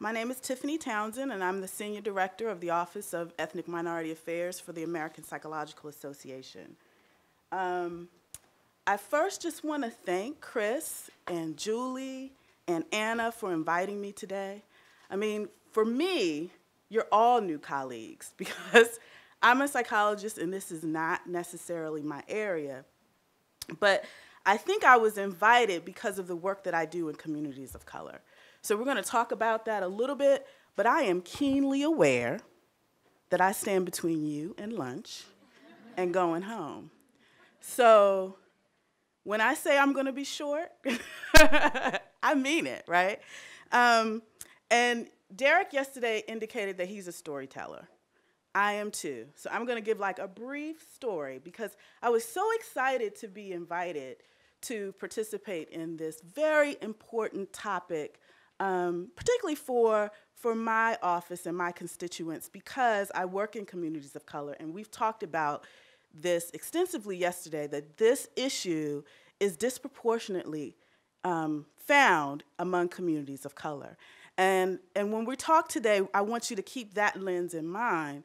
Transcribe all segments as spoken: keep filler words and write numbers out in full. My name is Tiffany Townsend, and I'm the Senior Director of the Office of Ethnic Minority Affairs for the American Psychological Association. Um, I first just want to thank Chris and Julie and Anna for inviting me today. I mean, for me, you're all new colleagues because I'm a psychologist and this is not necessarily my area. But I think I was invited because of the work that I do in communities of color. So we're going to talk about that a little bit, but I am keenly aware that I stand between you and lunch and going home. So when I say I'm going to be short, I mean it, right? Um, and Derek yesterday indicated that he's a storyteller. I am too. So I'm going to give like a brief story because I was so excited to be invited to participate in this very important topic, um, particularly for, for my office and my constituents, because I work in communities of color, and we've talked about this extensively yesterday, that this issue is disproportionately um, found among communities of color. And, and when we talk today, I want you to keep that lens in mind.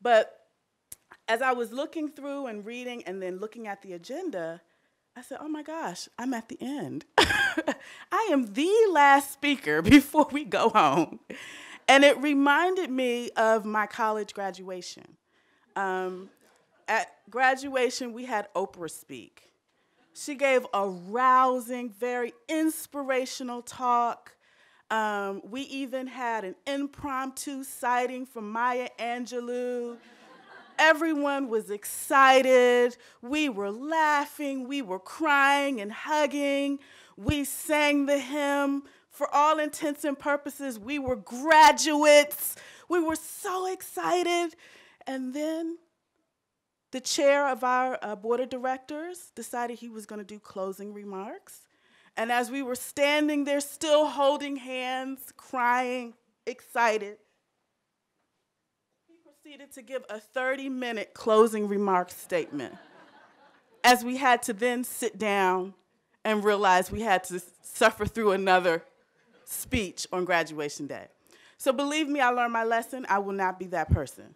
But as I was looking through and reading and then looking at the agenda, I said, oh my gosh, I'm at the end. I am the last speaker before we go home. And it reminded me of my college graduation. Um, at graduation, we had Oprah speak. She gave a rousing, very inspirational talk. Um, we even had an impromptu sighting from Maya Angelou. Everyone was excited. We were laughing. We were crying and hugging. We sang the hymn. For all intents and purposes, we were graduates. We were so excited. And then the chair of our uh, board of directors decided he was going to do closing remarks. And as we were standing there, still holding hands, crying, excited, he proceeded to give a thirty minute closing remarks statement as we had to then sit down and realize we had to suffer through another speech on graduation day. So believe me, I learned my lesson. I will not be that person.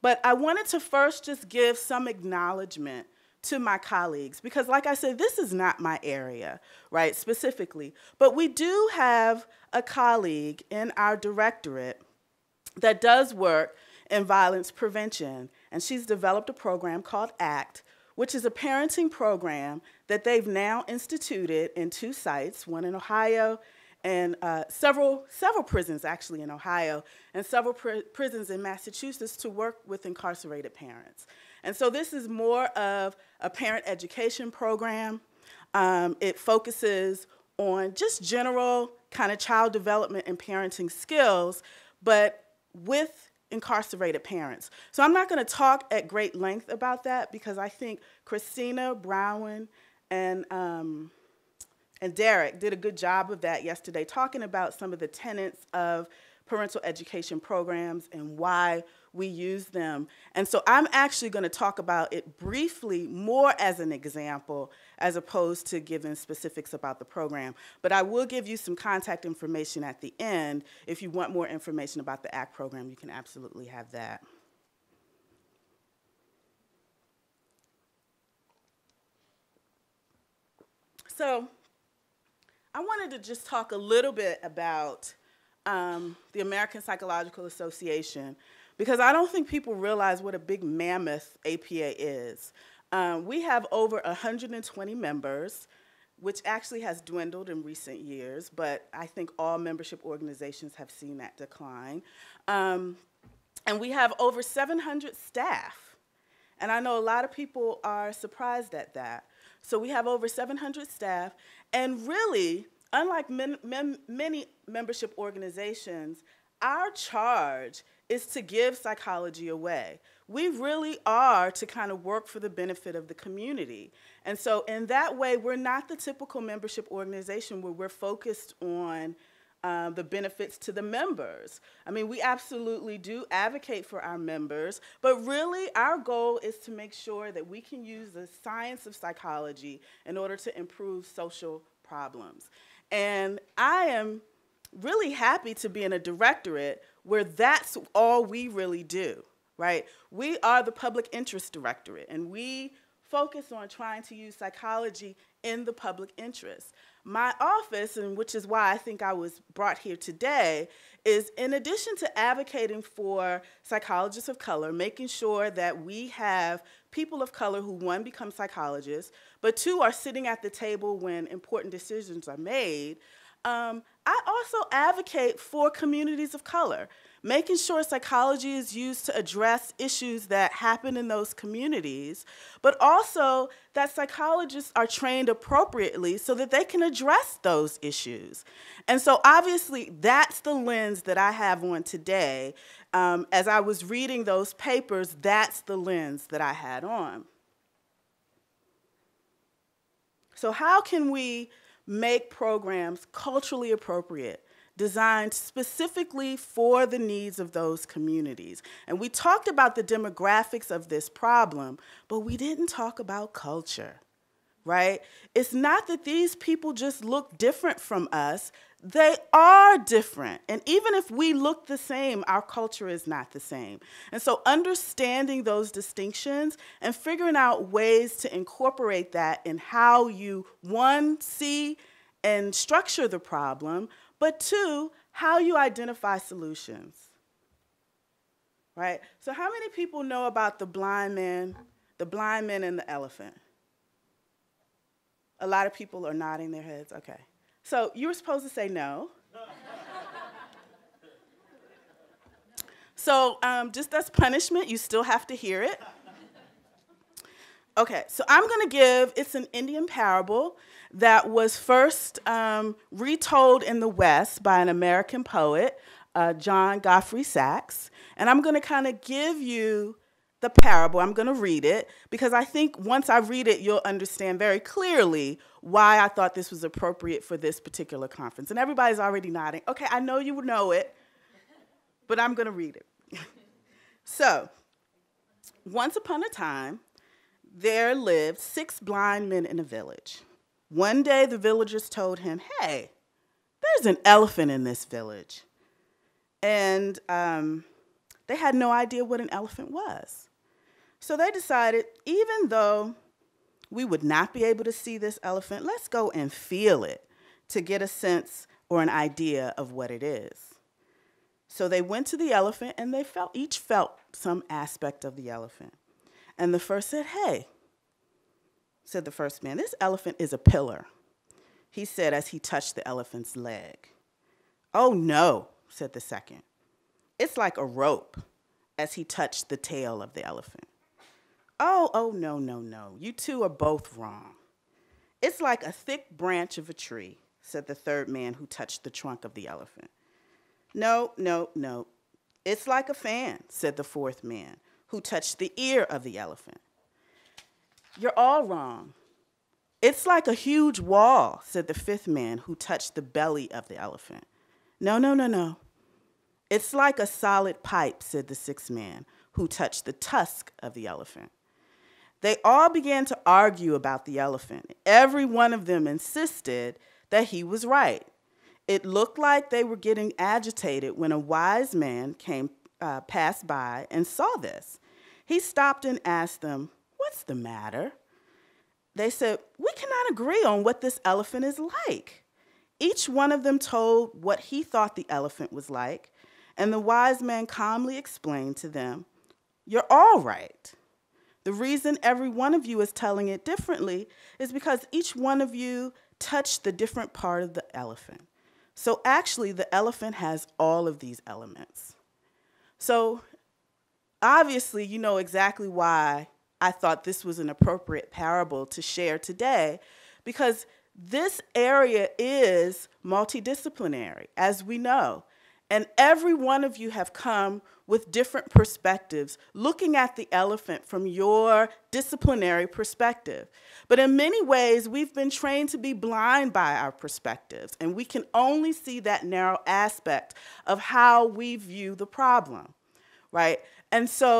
But I wanted to first just give some acknowledgement to my colleagues, because like I said, this is not my area, right, specifically. But we do have a colleague in our directorate that does work in violence prevention, and she's developed a program called ACT, which is a parenting program that they've now instituted in two sites, one in Ohio and uh, several, several prisons actually in Ohio, and several pr prisons in Massachusetts to work with incarcerated parents. And so this is more of a parent education program. Um, it focuses on just general kind of child development and parenting skills, but with incarcerated parents. So I'm not going to talk at great length about that because I think Christina Brown and, um, and Derek did a good job of that yesterday, talking about some of the tenets of parental education programs and why we use them. And so I'm actually going to talk about it briefly more as an example as opposed to giving specifics about the program. But I will give you some contact information at the end. If you want more information about the ACT program, you can absolutely have that. So I wanted to just talk a little bit about Um, the American Psychological Association, because I don't think people realize what a big mammoth A P A is. Um, we have over one hundred twenty members, which actually has dwindled in recent years, but I think all membership organizations have seen that decline. Um, and we have over seven hundred staff. And I know a lot of people are surprised at that. So we have over seven hundred staff, and really, unlike men, men, many membership organizations, our charge is to give psychology away. We really are to kind of work for the benefit of the community. And so in that way, we're not the typical membership organization where we're focused on uh, the benefits to the members. I mean, we absolutely do advocate for our members, but really our goal is to make sure that we can use the science of psychology in order to improve social problems. And I am really happy to be in a directorate where that's all we really do, right? We are the public interest directorate, and we focus on trying to use psychology in the public interest. My office, and which is why I think I was brought here today, is in addition to advocating for psychologists of color, making sure that we have people of color who, one, become psychologists, but two, are sitting at the table when important decisions are made, um, I also advocate for communities of color, making sure psychology is used to address issues that happen in those communities, but also that psychologists are trained appropriately so that they can address those issues. And so obviously that's the lens that I have on today. Um, as I was reading those papers, that's the lens that I had on. So how can we make programs culturally appropriate, designed specifically for the needs of those communities? And we talked about the demographics of this problem, but we didn't talk about culture, right? It's not that these people just look different from us. They are different. And even if we look the same, our culture is not the same. And so understanding those distinctions and figuring out ways to incorporate that in how you, one, see and structure the problem, but two, how you identify solutions, right? So how many people know about the blind man, the blind man and the elephant? A lot of people are nodding their heads, okay. So you were supposed to say no. So um, just as punishment, you still have to hear it. Okay, so I'm gonna give, it's an Indian parable that was first um, retold in the West by an American poet, uh, John Godfrey Saxe. And I'm gonna kinda give you the parable. I'm gonna read it because I think once I read it, you'll understand very clearly why I thought this was appropriate for this particular conference. And everybody's already nodding. Okay, I know you know it, but I'm gonna read it. So, once upon a time, there lived six blind men in a village. One day the villagers told him, hey, there's an elephant in this village. And um, they had no idea what an elephant was. So they decided, even though we would not be able to see this elephant, let's go and feel it to get a sense or an idea of what it is. So they went to the elephant and they felt, each felt some aspect of the elephant. And the first said, hey, said the first man, this elephant is a pillar, he said as he touched the elephant's leg. Oh no, said the second. It's like a rope, as he touched the tail of the elephant. Oh, oh no, no, no, you two are both wrong. It's like a thick branch of a tree, said the third man who touched the trunk of the elephant. No, no, no, it's like a fan, said the fourth man, who touched the ear of the elephant. You're all wrong. It's like a huge wall, said the fifth man who touched the belly of the elephant. No, no, no, no. It's like a solid pipe, said the sixth man who touched the tusk of the elephant. They all began to argue about the elephant. Every one of them insisted that he was right. It looked like they were getting agitated when a wise man came Uh, passed by and saw this. He stopped and asked them, what's the matter? They said, we cannot agree on what this elephant is like. Each one of them told what he thought the elephant was like, and the wise man calmly explained to them, you're all right. The reason every one of you is telling it differently is because each one of you touched the different part of the elephant. So actually, the elephant has all of these elements. So obviously, you know exactly why I thought this was an appropriate parable to share today, because this area is multidisciplinary, as we know. And every one of you have come with different perspectives, looking at the elephant from your disciplinary perspective. But in many ways, we've been trained to be blind by our perspectives, and we can only see that narrow aspect of how we view the problem, right? And so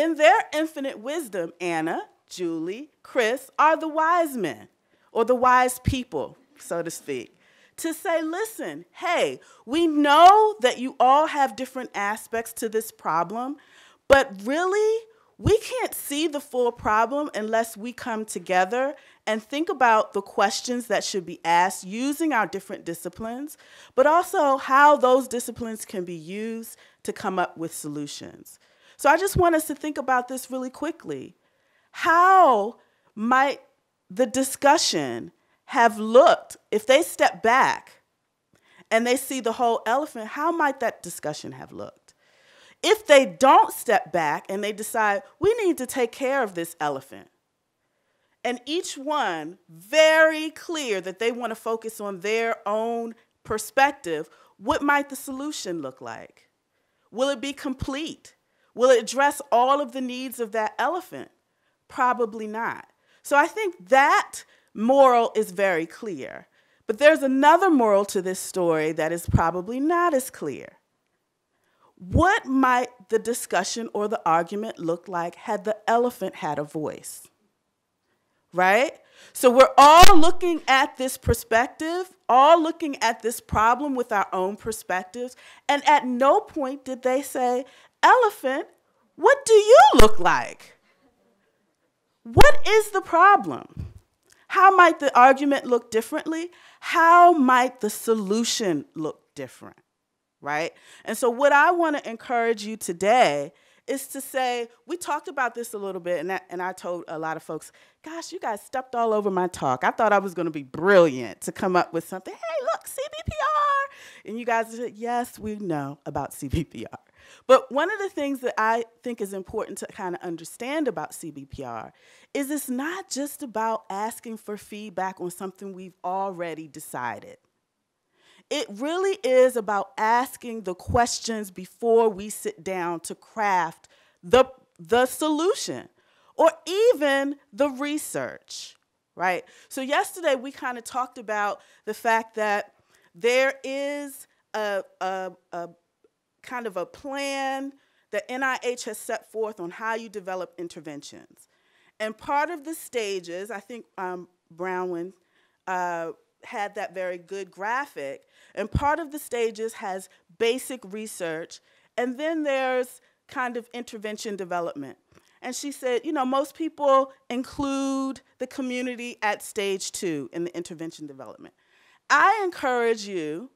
in their infinite wisdom, Anna, Julie, Chris are the wise men, or the wise people, so to speak, to say, listen, hey, we know that you all have different aspects to this problem, but really, we can't see the full problem unless we come together and think about the questions that should be asked using our different disciplines, but also how those disciplines can be used to come up with solutions. So I just want us to think about this really quickly. How might the discussion have looked, if they step back and they see the whole elephant, how might that discussion have looked? If they don't step back and they decide, we need to take care of this elephant, and each one very clear that they want to focus on their own perspective, what might the solution look like? Will it be complete? Will it address all of the needs of that elephant? Probably not. So I think that moral is very clear. But there's another moral to this story that is probably not as clear. What might the discussion or the argument look like had the elephant had a voice? Right? So we're all looking at this perspective, all looking at this problem with our own perspectives, and at no point did they say, elephant, what do you look like? What is the problem? How might the argument look differently? How might the solution look different, right? And so what I want to encourage you today is to say, we talked about this a little bit, and I, and I told a lot of folks, gosh, you guys stepped all over my talk. I thought I was going to be brilliant to come up with something. Hey, look, C B P R. And you guys said, yes, we know about C B P R. But one of the things that I think is important to kind of understand about C B P R is it's not just about asking for feedback on something we've already decided. It really is about asking the questions before we sit down to craft the, the solution or even the research, right? So yesterday we kind of talked about the fact that there is a, a, a kind of a plan that N I H has set forth on how you develop interventions. And part of the stages, I think um, Brownwin uh, had that very good graphic, and part of the stages has basic research, and then there's kind of intervention development. And she said, you know, most people include the community at stage two in the intervention development. I encourage you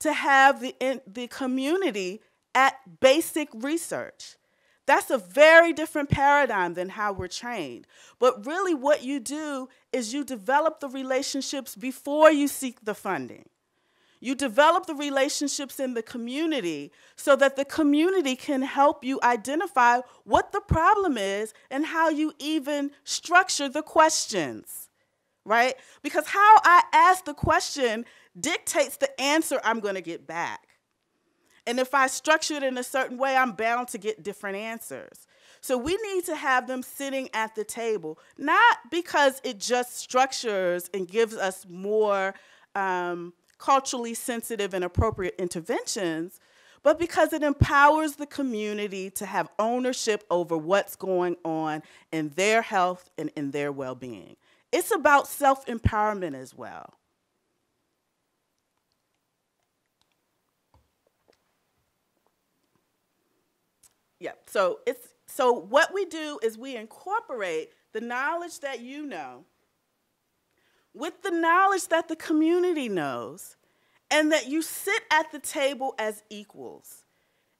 to have the, in, the community at basic research. That's a very different paradigm than how we're trained. But really what you do is you develop the relationships before you seek the funding. You develop the relationships in the community so that the community can help you identify what the problem is and how you even structure the questions, right? Because how I ask the question dictates the answer I'm going to get back. And if I structure it in a certain way, I'm bound to get different answers. So we need to have them sitting at the table, not because it just structures and gives us more um, culturally sensitive and appropriate interventions, but because it empowers the community to have ownership over what's going on in their health and in their well-being. It's about self-empowerment as well. Yeah, so, it's, so what we do is we incorporate the knowledge that you know with the knowledge that the community knows, and that you sit at the table as equals.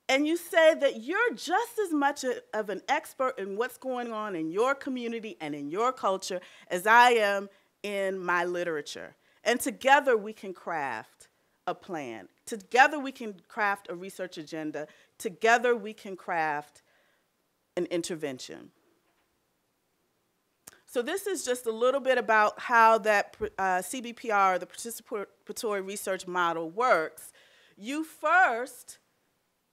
And you say that you're just as much a, of an expert in what's going on in your community and in your culture as I am in my literature. And together we can craft a plan. Together we can craft a research agenda. Together we can craft an intervention. So this is just a little bit about how that uh, C B P R, the participatory research model, works. You first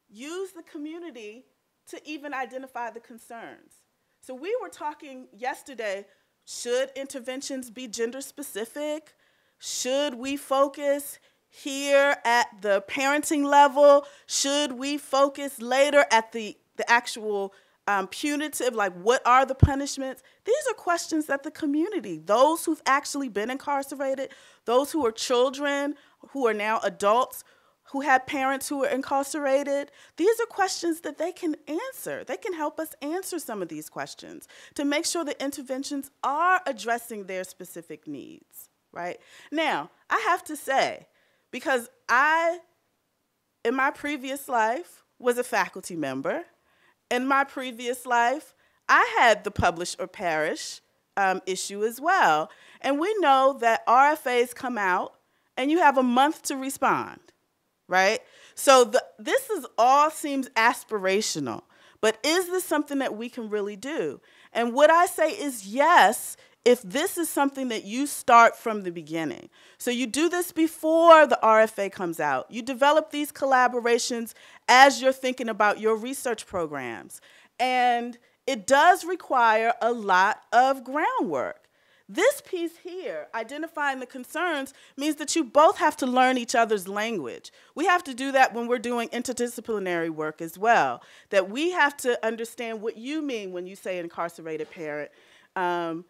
use the community to even identify the concerns. So we were talking yesterday, should interventions be gender specific? Should we focus here at the parenting level? Should we focus later at the, the actual um, punitive, like what are the punishments? These are questions that the community, those who've actually been incarcerated, those who are children, who are now adults, who had parents who were incarcerated, these are questions that they can answer. They can help us answer some of these questions to make sure the interventions are addressing their specific needs, right? Now, I have to say, because I, in my previous life, was a faculty member. In my previous life, I had the publish or perish um, issue as well. And we know that R F As come out and you have a month to respond, right? So the, this is all seems aspirational, but is this something that we can really do? And what I say is yes, if this is something that you start from the beginning. So you do this before the R F A comes out. You develop these collaborations as you're thinking about your research programs. And it does require a lot of groundwork. This piece here, identifying the concerns, means that you both have to learn each other's language. We have to do that when we're doing interdisciplinary work as well, that we have to understand what you mean when you say incarcerated parent. Um,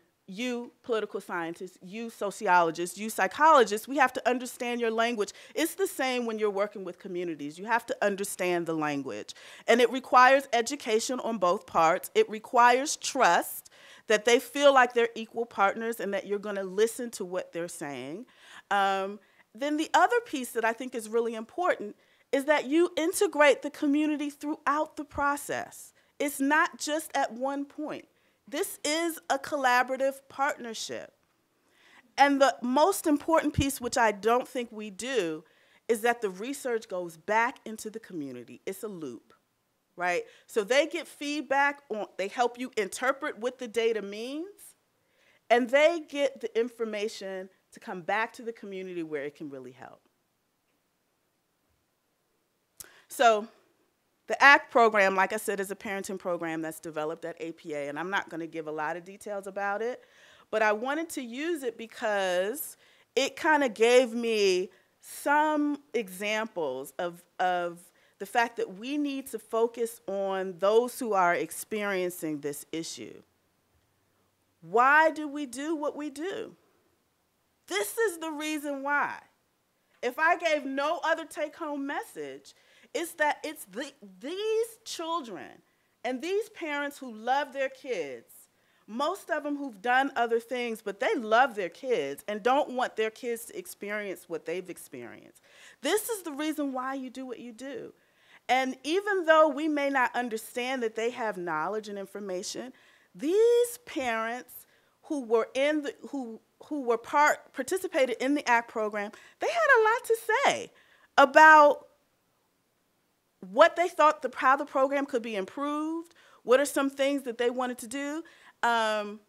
You political scientists, you sociologists, you psychologists, we have to understand your language. It's the same when you're working with communities. You have to understand the language. And it requires education on both parts. It requires trust that they feel like they're equal partners and that you're going to listen to what they're saying. Um, then the other piece that I think is really important is that you integrate the community throughout the process. It's not just at one point. This is a collaborative partnership. And the most important piece, which I don't think we do, is that the research goes back into the community. It's a loop, right? So they get feedback on, they help you interpret what the data means, and they get the information to come back to the community where it can really help. So, the A C T program, like I said, is a parenting program that's developed at A P A, and I'm not going to give a lot of details about it, but I wanted to use it because it kind of gave me some examples of, of the fact that we need to focus on those who are experiencing this issue. Why do we do what we do? This is the reason why. If I gave no other take-home message, it's that it's the, these children and these parents who love their kids, most of them who've done other things, but they love their kids and don't want their kids to experience what they've experienced. This is the reason why you do what you do. And even though we may not understand that they have knowledge and information, these parents who were in the, who, who were part, participated in the A C T program, they had a lot to say about what they thought, the, how the program could be improved, what are some things that they wanted to do. Um,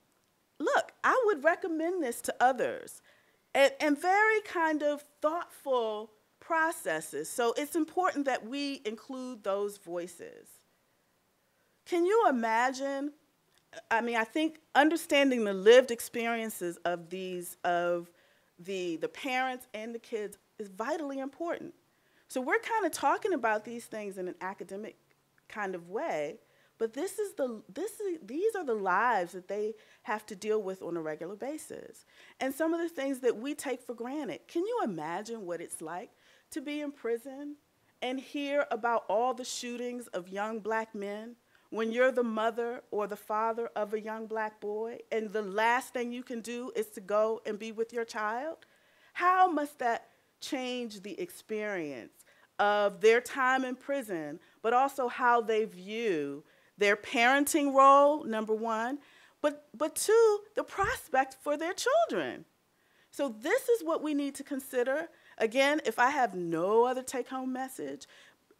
look, I would recommend this to others, and, and very kind of thoughtful processes. So it's important that we include those voices. Can you imagine? I mean, I think understanding the lived experiences of these, of the, the parents and the kids is vitally important. So we're kind of talking about these things in an academic kind of way, but this is the, this is, these are the lives that they have to deal with on a regular basis. And some of the things that we take for granted. Can you imagine what it's like to be in prison and hear about all the shootings of young black men when you're the mother or the father of a young black boy and the last thing you can do is to go and be with your child? How must that change the experience of their time in prison, but also how they view their parenting role, number one, but, but two, the prospect for their children. So this is what we need to consider. Again, if I have no other take-home message,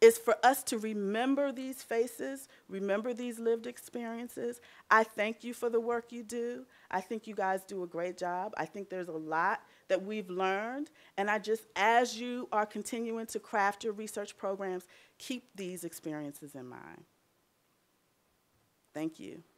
it's for us to remember these faces, remember these lived experiences. I thank you for the work you do. I think you guys do a great job. I think there's a lot that we've learned, and I just, as you are continuing to craft your research programs, keep these experiences in mind. Thank you.